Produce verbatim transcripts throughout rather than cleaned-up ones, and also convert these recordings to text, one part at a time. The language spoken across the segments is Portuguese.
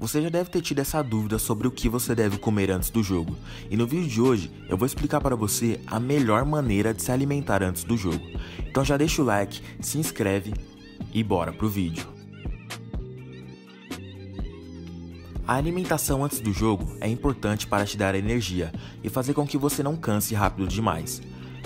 Você já deve ter tido essa dúvida sobre o que você deve comer antes do jogo, e no vídeo de hoje eu vou explicar para você a melhor maneira de se alimentar antes do jogo. Então já deixa o like, se inscreve e bora pro vídeo. A alimentação antes do jogo é importante para te dar energia e fazer com que você não canse rápido demais.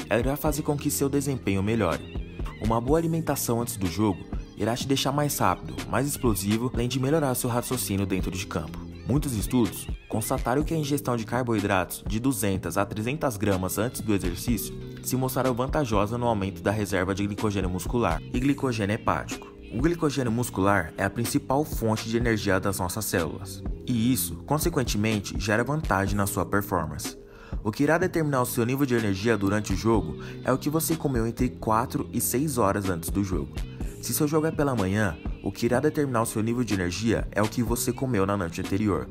Ela vai fazer com que seu desempenho melhore. Uma boa alimentação antes do jogo irá te deixar mais rápido, mais explosivo, além de melhorar seu raciocínio dentro de campo. Muitos estudos constataram que a ingestão de carboidratos de duzentas a trezentas gramas antes do exercício se mostraram vantajosa no aumento da reserva de glicogênio muscular e glicogênio hepático. O glicogênio muscular é a principal fonte de energia das nossas células, e isso, consequentemente, gera vantagem na sua performance. O que irá determinar o seu nível de energia durante o jogo é o que você comeu entre quatro e seis horas antes do jogo. Se seu jogo é pela manhã, o que irá determinar o seu nível de energia é o que você comeu na noite anterior.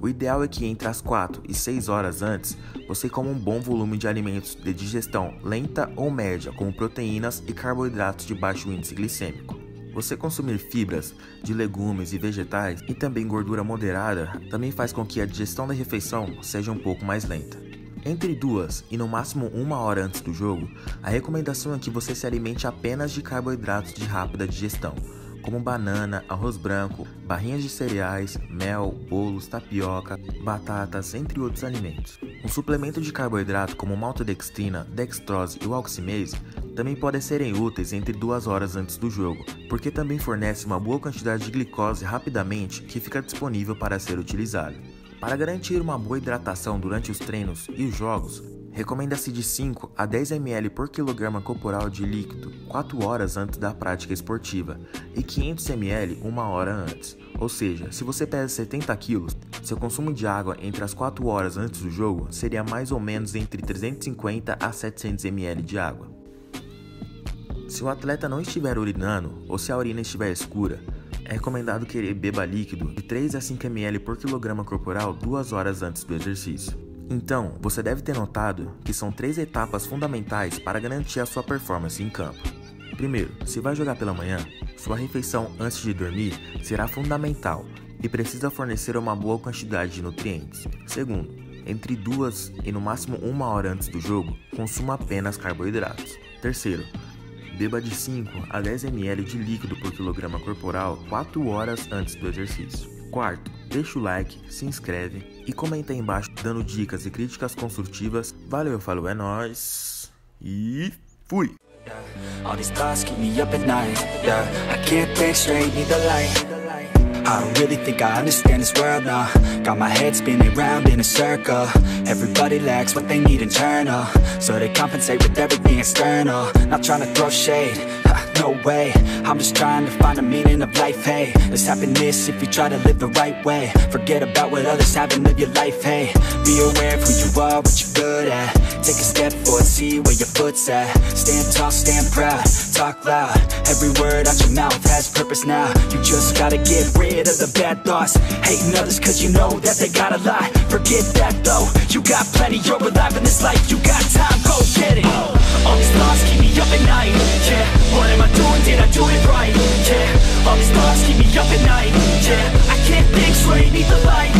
O ideal é que entre as quatro e seis horas antes, você coma um bom volume de alimentos de digestão lenta ou média, como proteínas e carboidratos de baixo índice glicêmico. Você consumir fibras de legumes e vegetais e também gordura moderada também faz com que a digestão da refeição seja um pouco mais lenta. Entre duas e no máximo uma hora antes do jogo, a recomendação é que você se alimente apenas de carboidratos de rápida digestão, como banana, arroz branco, barrinhas de cereais, mel, bolos, tapioca, batatas, entre outros alimentos. Um suplemento de carboidrato como maltodextrina, dextrose e walkimase também podem serem úteis entre duas horas antes do jogo, porque também fornece uma boa quantidade de glicose rapidamente que fica disponível para ser utilizado. Para garantir uma boa hidratação durante os treinos e os jogos, recomenda-se de cinco a dez mililitros por quilograma corporal de líquido quatro horas antes da prática esportiva e quinhentos mililitros uma hora antes. Ou seja, se você pesa setenta quilos, seu consumo de água entre as quatro horas antes do jogo seria mais ou menos entre trezentos e cinquenta a setecentos mililitros de água. Se o atleta não estiver urinando ou se a urina estiver escura, é recomendado que ele beba líquido de três a cinco mililitros por quilograma corporal duas horas antes do exercício. Então, você deve ter notado que são três etapas fundamentais para garantir a sua performance em campo. Primeiro, se vai jogar pela manhã, sua refeição antes de dormir será fundamental e precisa fornecer uma boa quantidade de nutrientes. Segundo, entre duas e no máximo uma hora antes do jogo, consuma apenas carboidratos. Terceiro, beba de cinco a dez mililitros de líquido por quilograma corporal quatro horas antes do exercício. Quarto, deixa o like, se inscreve e comenta aí embaixo dando dicas e críticas construtivas. Valeu, falou, é nóis e fui! I don't really think I understand this world now. Got my head spinning round in a circle. Everybody lacks what they need internal, so they compensate with everything external. Not trying to throw shade, ha, no way. I'm just trying to find the meaning of life, hey. There's happiness if you try to live the right way. Forget about what others have and live your life, hey. Be aware of who you are, what you're good at. Take a step forward, see where your foot's at. Stand tall, stand proud, talk loud. Every word out your mouth has purpose now. You just gotta get real of the bad thoughts, hating others cause you know that they got a lot. Forget that though, you got plenty, you're alive in this life. You got time, go get it. All these thoughts keep me up at night, yeah. What am I doing, did I do it right, yeah. All these thoughts keep me up at night, yeah. I can't think straight, need the light.